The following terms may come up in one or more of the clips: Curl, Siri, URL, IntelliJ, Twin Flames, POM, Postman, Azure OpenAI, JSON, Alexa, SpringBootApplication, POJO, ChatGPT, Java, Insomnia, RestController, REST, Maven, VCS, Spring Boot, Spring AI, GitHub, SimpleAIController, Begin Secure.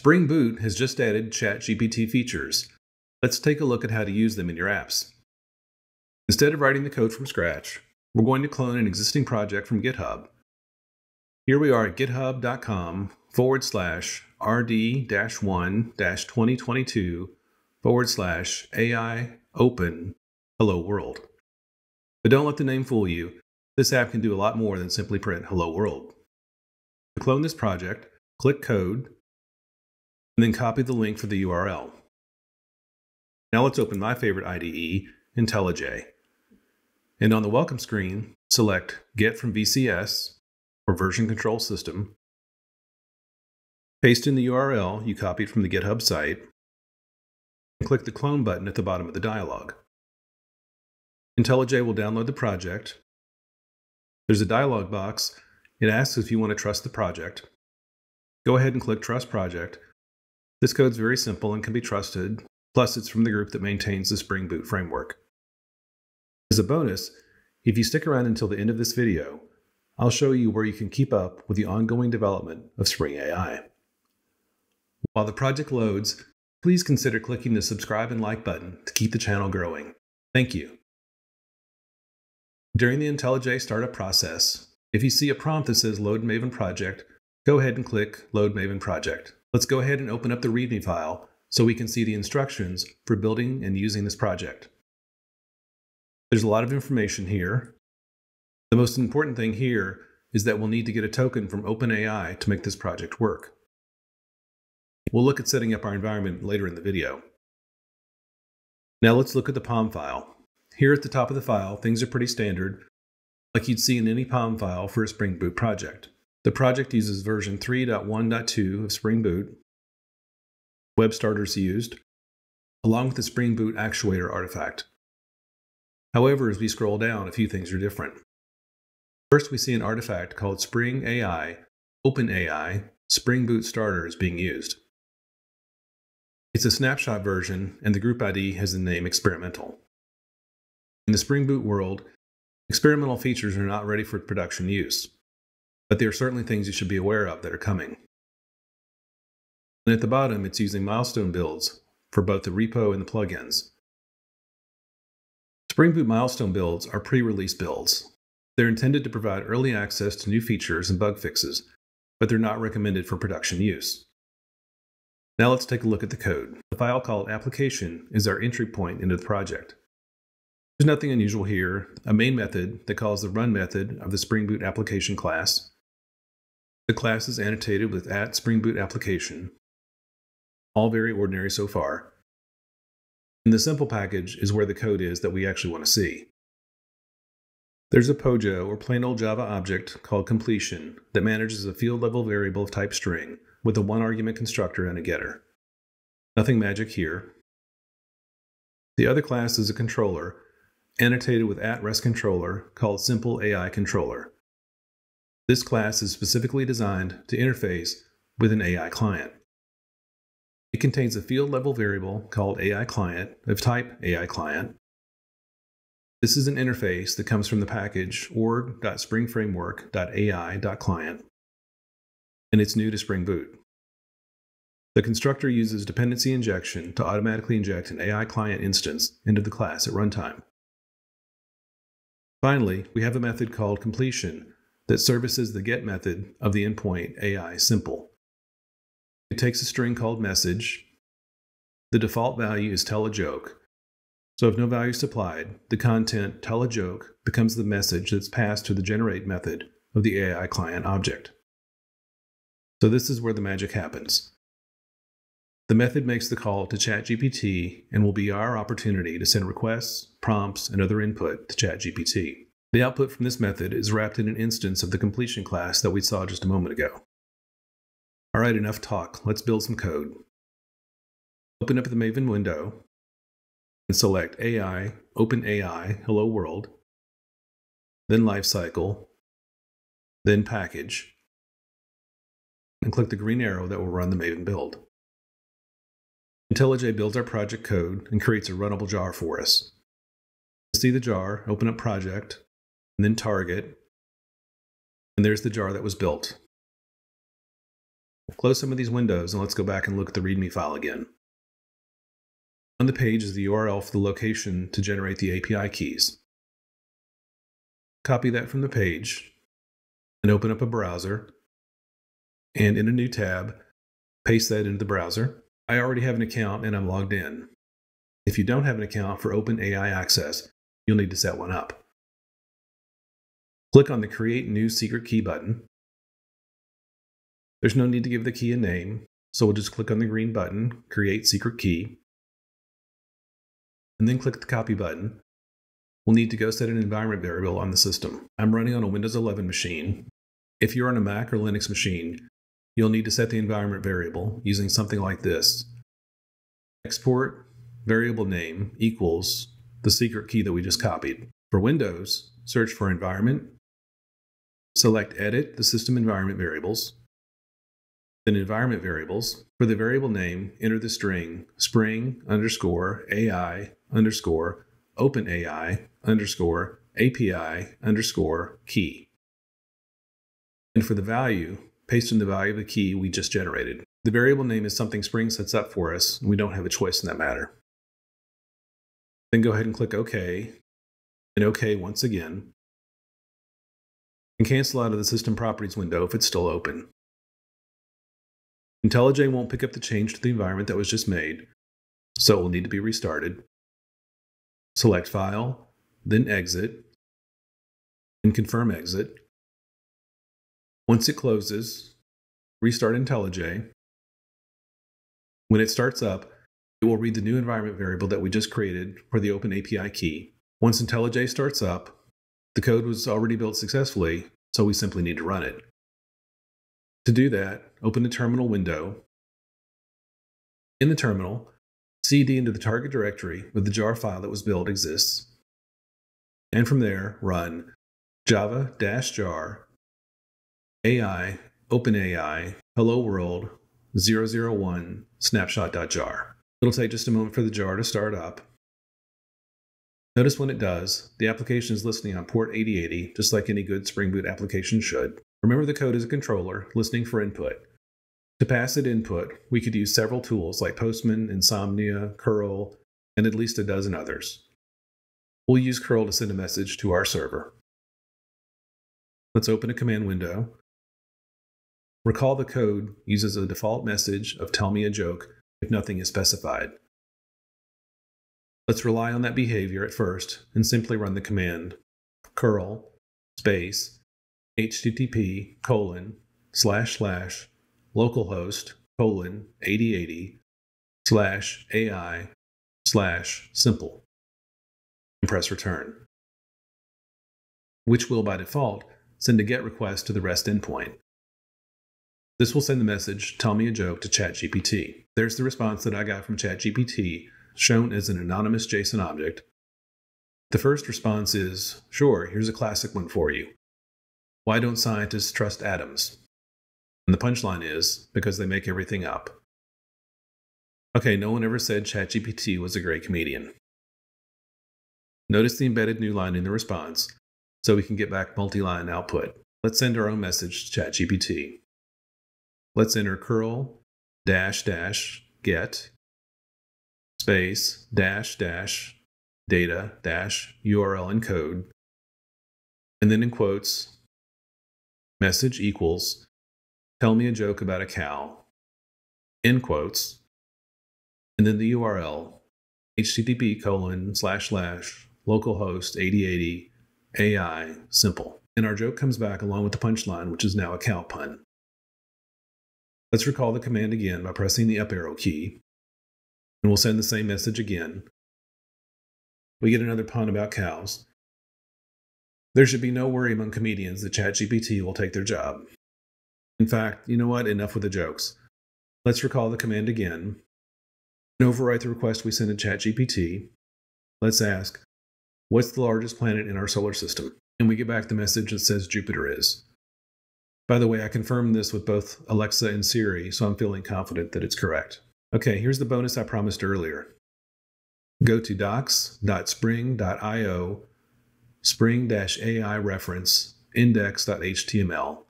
Spring Boot has just added ChatGPT features. Let's take a look at how to use them in your apps. Instead of writing the code from scratch, we're going to clone an existing project from GitHub. Here we are at github.com/rd-1-2022/AI-open-hello-world. But don't let the name fool you. This app can do a lot more than simply print hello world. To clone this project, click code, and then copy the link for the URL. Now let's open my favorite IDE, IntelliJ. And on the welcome screen, select Get from VCS, or Version Control System. Paste in the URL you copied from the GitHub site, and click the Clone button at the bottom of the dialog. IntelliJ will download the project. There's a dialog box. It asks if you want to trust the project. Go ahead and click Trust Project. This code's very simple and can be trusted, plus it's from the group that maintains the Spring Boot framework. As a bonus, if you stick around until the end of this video, I'll show you where you can keep up with the ongoing development of Spring AI. While the project loads, please consider clicking the subscribe and like button to keep the channel growing. Thank you. During the IntelliJ startup process, if you see a prompt that says Load Maven Project, go ahead and click Load Maven Project. Let's go ahead and open up the README file so we can see the instructions for building and using this project. There's a lot of information here. The most important thing here is that we'll need to get a token from OpenAI to make this project work. We'll look at setting up our environment later in the video. Now let's look at the POM file. Here at the top of the file, things are pretty standard, like you'd see in any POM file for a Spring Boot project. The project uses version 3.1.2 of Spring Boot. Web starters used, along with the Spring Boot actuator artifact. However, as we scroll down, a few things are different. First, we see an artifact called Spring AI, OpenAI, Spring Boot Starter is being used. It's a snapshot version, and the group ID has the name Experimental. In the Spring Boot world, experimental features are not ready for production use, but there are certainly things you should be aware of that are coming. And at the bottom, it's using milestone builds for both the repo and the plugins. Spring Boot milestone builds are pre-release builds. They're intended to provide early access to new features and bug fixes, but they're not recommended for production use. Now let's take a look at the code. The file called application is our entry point into the project. There's nothing unusual here. A main method that calls the run method of the Spring Boot application class. The class is annotated with @SpringBootApplication. All very ordinary so far. And the simple package is where the code is that we actually want to see. There's a POJO, or plain old Java object, called completion that manages a field-level variable of type string with a one-argument constructor and a getter. Nothing magic here. The other class is a controller, annotated with @RestController, called SimpleAIController. This class is specifically designed to interface with an AI client. It contains a field-level variable called AI client of type AI client. This is an interface that comes from the package org.springframework.ai.client, and it's new to Spring Boot. The constructor uses dependency injection to automatically inject an AI client instance into the class at runtime. Finally, we have a method called completion that services the get method of the endpoint AI simple. It takes a string called message. The default value is tell a joke. So if no value is supplied, the content tell a joke becomes the message that's passed to the generate method of the AI client object. So this is where the magic happens. The method makes the call to ChatGPT and will be our opportunity to send requests, prompts, and other input to ChatGPT. The output from this method is wrapped in an instance of the completion class that we saw just a moment ago. All right, enough talk. Let's build some code. Open up the Maven window and select AI, OpenAI, Hello World, then Lifecycle, then Package, and click the green arrow that will run the Maven build. IntelliJ builds our project code and creates a runnable jar for us. To see the jar, open up Project, and then Target, and there's the jar that was built. Close some of these windows and let's go back and look at the README file again. On the page is the URL for the location to generate the API keys. Copy that from the page and open up a browser, and in a new tab, paste that into the browser. I already have an account and I'm logged in. If you don't have an account for OpenAI access, you'll need to set one up. Click on the Create New Secret Key button. There's no need to give the key a name, so we'll just click on the green button, Create Secret Key, and then click the Copy button. We'll need to go set an environment variable on the system. I'm running on a Windows 11 machine. If you're on a Mac or Linux machine, you'll need to set the environment variable using something like this. Export variable name equals the secret key that we just copied. For Windows, search for environment, select edit the system environment variables, then environment variables. For the variable name, enter the string spring_AI_OpenAI_API_key. And for the value, paste in the value of the key we just generated. The variable name is something Spring sets up for us, and we don't have a choice in that matter. Then go ahead and click OK, and OK once again, and cancel out of the System Properties window if it's still open. IntelliJ won't pick up the change to the environment that was just made, so it will need to be restarted. Select File, then Exit, and confirm Exit. Once it closes, restart IntelliJ. When it starts up, it will read the new environment variable that we just created for the Open API key. Once IntelliJ starts up, the code was already built successfully, so we simply need to run it. To do that, open the terminal window. In the terminal, cd into the target directory where the jar file that was built exists, and from there run java-jar ai openai hello world 001 snapshot.jar. It'll take just a moment for the jar to start up. Notice when it does, the application is listening on port 8080, just like any good Spring Boot application should. Remember, the code is a controller listening for input. To pass it input, we could use several tools like Postman, Insomnia, Curl, and at least a dozen others. We'll use Curl to send a message to our server. Let's open a command window. Recall the code uses a default message of "Tell me a joke" if nothing is specified. Let's rely on that behavior at first and simply run the command curl space http://localhost:8080/ai/simple and press return, which will by default send a GET request to the REST endpoint. This will send the message, "Tell me a joke," to ChatGPT. There's the response that I got from ChatGPT, shown as an anonymous JSON object. The first response is, "Sure, here's a classic one for you. Why don't scientists trust atoms?" And the punchline is, because they make everything up. Okay, no one ever said ChatGPT was a great comedian. Notice the embedded new line in the response, so we can get back multi-line output. Let's send our own message to ChatGPT. Let's enter curl get space data URL and code, and then in quotes, message equals "Tell me a joke about a cow," end quotes, and then the URL http://localhost:8080/ai/simple. And our joke comes back along with the punchline, which is now a cow pun. Let's recall the command again by pressing the up arrow key, and we'll send the same message again. We get another pun about cows. There should be no worry among comedians that ChatGPT will take their job. In fact, you know what? Enough with the jokes. Let's recall the command again and overwrite the request we sent to ChatGPT. Let's ask, "What's the largest planet in our solar system?" And we get back the message that says Jupiter is. By the way, I confirmed this with both Alexa and Siri, so I'm feeling confident that it's correct. Okay, here's the bonus I promised earlier. Go to docs.spring.io spring-ai reference index.html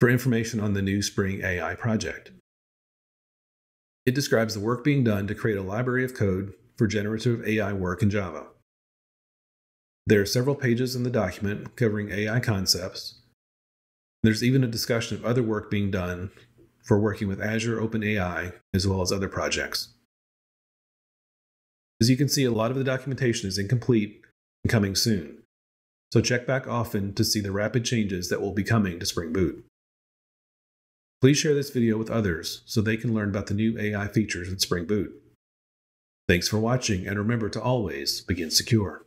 for information on the new Spring AI project. It describes the work being done to create a library of code for generative AI work in Java. There are several pages in the document covering AI concepts. There's even a discussion of other work being done for working with Azure OpenAI, as well as other projects. As you can see, a lot of the documentation is incomplete and coming soon, so check back often to see the rapid changes that will be coming to Spring Boot. Please share this video with others so they can learn about the new AI features in Spring Boot. Thanks for watching, and remember to always begin secure.